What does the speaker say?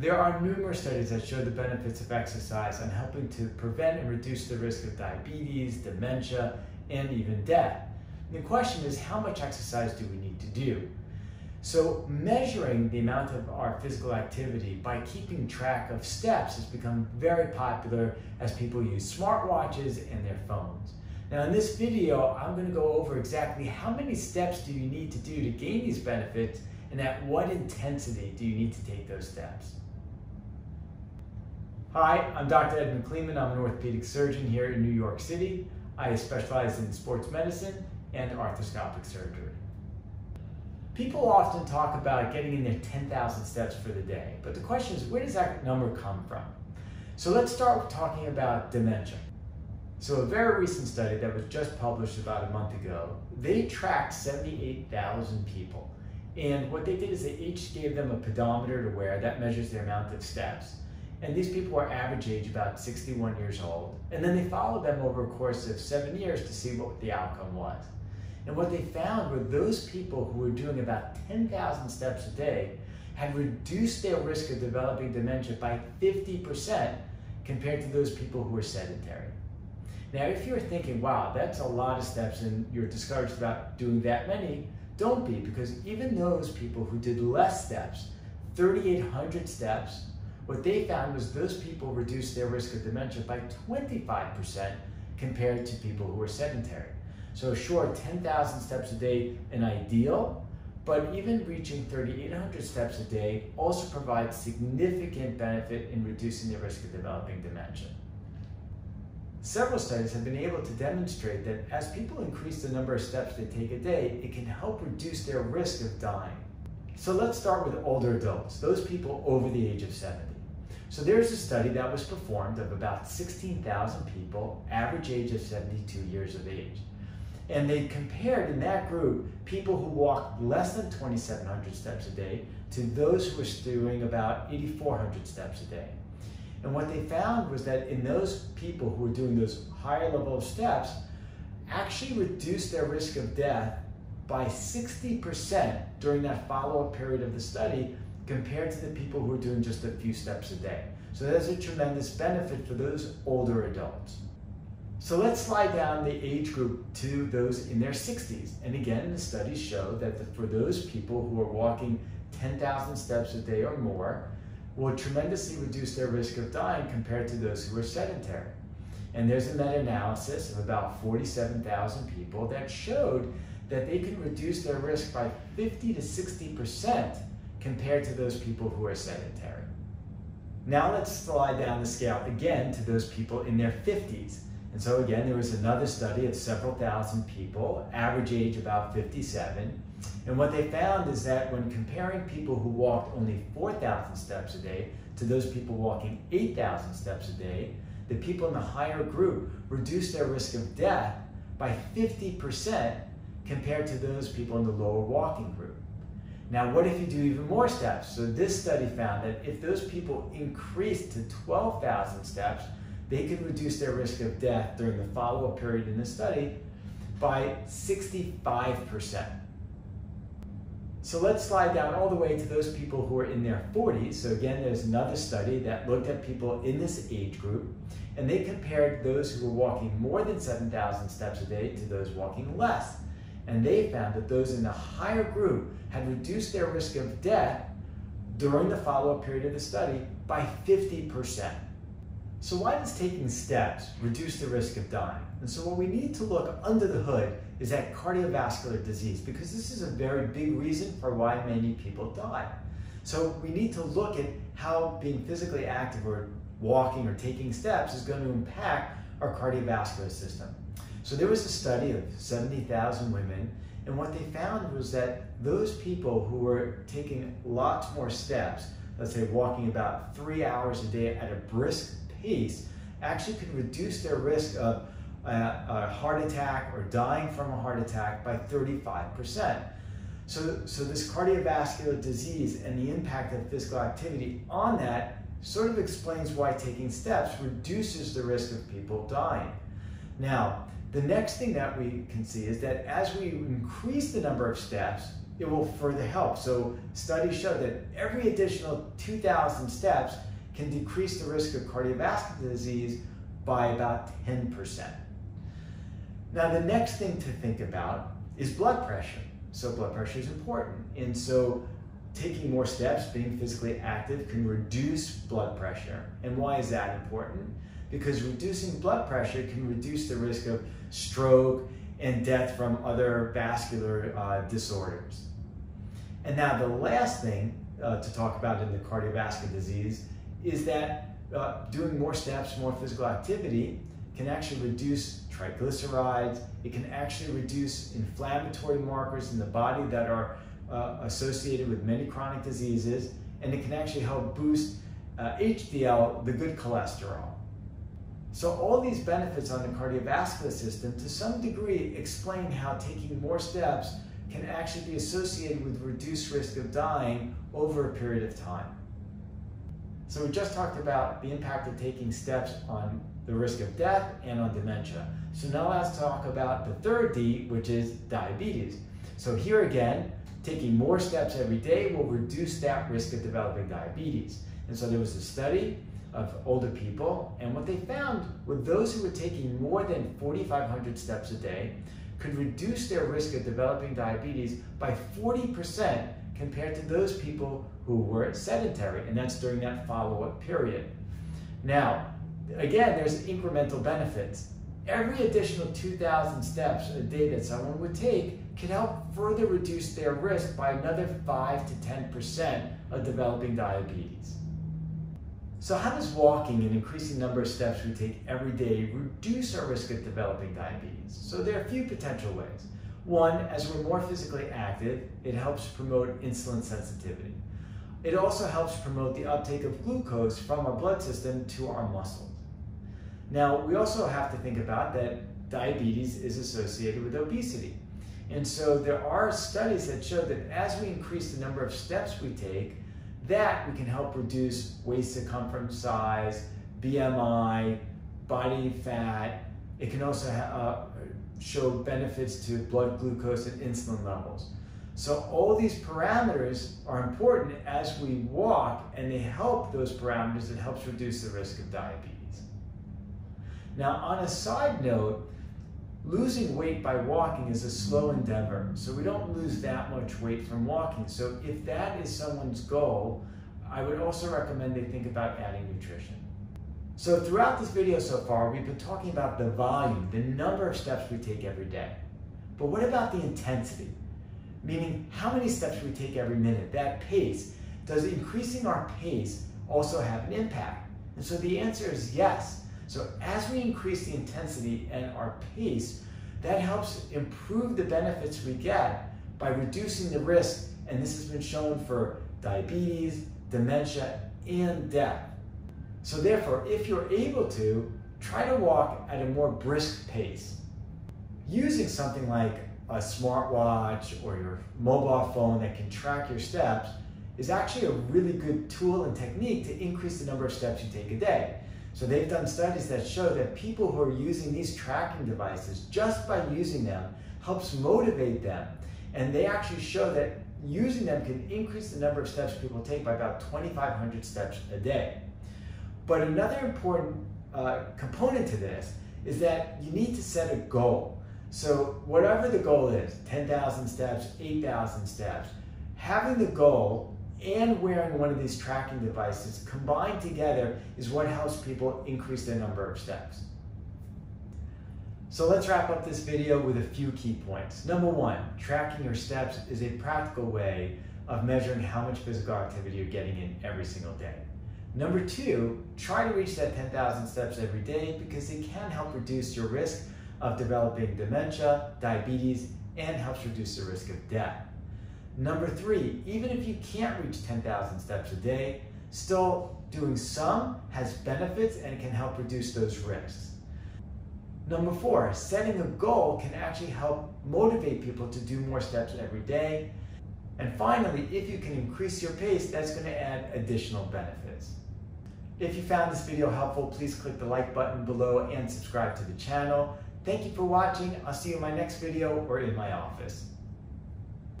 There are numerous studies that show the benefits of exercise on helping to prevent and reduce the risk of diabetes, dementia, and even death. And the question is, how much exercise do we need to do? So measuring the amount of our physical activity by keeping track of steps has become very popular as people use smartwatches and their phones. Now in this video, I'm going to go over exactly how many steps do you need to do to gain these benefits, and at what intensity do you need to take those steps. Hi, I'm Dr. Edmond Cleeman. I'm an orthopedic surgeon here in New York City. I specialize in sports medicine and arthroscopic surgery. People often talk about getting in their 10,000 steps for the day, but the question is, where does that number come from? So let's start with talking about dementia. So a very recent study that was just published about a month ago, they tracked 78,000 people. And what they did is they each gave them a pedometer to wear that measures the amount of steps. And these people were average age about 61 years old. And then they followed them over a course of 7 years to see what the outcome was. And what they found were those people who were doing about 10,000 steps a day had reduced their risk of developing dementia by 50% compared to those people who were sedentary. Now, if you're thinking, wow, that's a lot of steps and you're discouraged about doing that many, don't be, because even those people who did less steps, 3,800 steps, what they found was those people reduced their risk of dementia by 25% compared to people who were sedentary. So sure, 10,000 steps a day, an ideal, but even reaching 3,800 steps a day also provides significant benefit in reducing the risk of developing dementia. Several studies have been able to demonstrate that as people increase the number of steps they take a day, it can help reduce their risk of dying. So let's start with older adults, those people over the age of 70. So there's a study that was performed of about 16,000 people, average age of 72 years of age. And they compared in that group people who walked less than 2,700 steps a day to those who were doing about 8,400 steps a day. And what they found was that in those people who were doing those higher level of steps, actually reduced their risk of death by 60% during that follow-up period of the study compared to the people who were doing just a few steps a day. So that's a tremendous benefit for those older adults. So let's slide down the age group to those in their 60s. And again, the studies show that for those people who are walking 10,000 steps a day or more, will tremendously reduce their risk of dying compared to those who are sedentary. And there's a meta-analysis of about 47,000 people that showed that they can reduce their risk by 50 to 60% compared to those people who are sedentary. Now let's slide down the scale again to those people in their 50s. And so again, there was another study of several thousand people, average age about 57. And what they found is that when comparing people who walked only 4,000 steps a day to those people walking 8,000 steps a day, the people in the higher group reduced their risk of death by 50% compared to those people in the lower walking group. Now, what if you do even more steps? So this study found that if those people increased to 12,000 steps, they could reduce their risk of death during the follow-up period in the study by 65%. So let's slide down all the way to those people who are in their 40s. So again, there's another study that looked at people in this age group, and they compared those who were walking more than 7,000 steps a day to those walking less. And they found that those in the higher group had reduced their risk of death during the follow-up period of the study by 50%. So why does taking steps reduce the risk of dying? And so what we need to look under the hood is at cardiovascular disease, because this is a very big reason for why many people die. So we need to look at how being physically active or walking or taking steps is going to impact our cardiovascular system. So there was a study of 70,000 women, and what they found was that those people who were taking lots more steps, let's say walking about 3 hours a day at a brisk pace, actually could reduce their risk of a heart attack or dying from a heart attack by 35%. So this cardiovascular disease and the impact of physical activity on that sort of explains why taking steps reduces the risk of people dying. Now, the next thing that we can see is that as we increase the number of steps, it will further help. So studies show that every additional 2,000 steps can decrease the risk of cardiovascular disease by about 10%. Now, the next thing to think about is blood pressure. So blood pressure is important. And so taking more steps, being physically active, can reduce blood pressure. And why is that important? Because reducing blood pressure can reduce the risk of stroke and death from other vascular disorders. And now the last thing to talk about in the cardiovascular disease is that doing more steps, more physical activity can actually reduce triglycerides. It can actually reduce inflammatory markers in the body that are associated with many chronic diseases, and it can actually help boost HDL, the good cholesterol. So all these benefits on the cardiovascular system to some degree explain how taking more steps can actually be associated with reduced risk of dying over a period of time. So we just talked about the impact of taking steps on the risk of death and on dementia. So now let's talk about the third D, which is diabetes. So here again, taking more steps every day will reduce that risk of developing diabetes. And so there was a study of older people, and what they found was those who were taking more than 4,500 steps a day could reduce their risk of developing diabetes by 40% compared to those people who were sedentary, and that's during that follow-up period. Now, again, there's incremental benefits. Every additional 2,000 steps a day that someone would take could help further reduce their risk by another 5 to 10% of developing diabetes. So how does walking and increasing the number of steps we take every day reduce our risk of developing diabetes? So there are a few potential ways. One, as we're more physically active, it helps promote insulin sensitivity. It also helps promote the uptake of glucose from our blood system to our muscles. Now, we also have to think about that diabetes is associated with obesity. And so there are studies that show that as we increase the number of steps we take, that we can help reduce waist circumference size, BMI, body fat. It can also show benefits to blood glucose and insulin levels. So all these parameters are important as we walk, and they help those parameters. It helps reduce the risk of diabetes. Now, on a side note, losing weight by walking is a slow endeavor, so we don't lose that much weight from walking. So if that is someone's goal, I would also recommend they think about adding nutrition. So throughout this video so far, we've been talking about the volume, the number of steps we take every day. But what about the intensity? Meaning how many steps we take every minute, that pace. Does increasing our pace also have an impact? And so the answer is yes. So as we increase the intensity and our pace, that helps improve the benefits we get by reducing the risk, and this has been shown for diabetes, dementia, and death. So therefore, if you're able to, try to walk at a more brisk pace. Using something like a smartwatch or your mobile phone that can track your steps is actually a really good tool and technique to increase the number of steps you take a day. So they've done studies that show that people who are using these tracking devices, just by using them, helps motivate them. And they actually show that using them can increase the number of steps people take by about 2,500 steps a day. But another important component to this is that you need to set a goal. So whatever the goal is, 10,000 steps, 8,000 steps, having the goal and wearing one of these tracking devices combined together is what helps people increase their number of steps. So let's wrap up this video with a few key points. Number one, tracking your steps is a practical way of measuring how much physical activity you're getting in every single day. Number two, try to reach that 10,000 steps every day because it can help reduce your risk of developing dementia, diabetes, and helps reduce the risk of death. Number three, even if you can't reach 10,000 steps a day, still doing some has benefits and can help reduce those risks. Number four, setting a goal can actually help motivate people to do more steps every day. And finally, if you can increase your pace, that's going to add additional benefits. If you found this video helpful, please click the like button below and subscribe to the channel. Thank you for watching. I'll see you in my next video or in my office.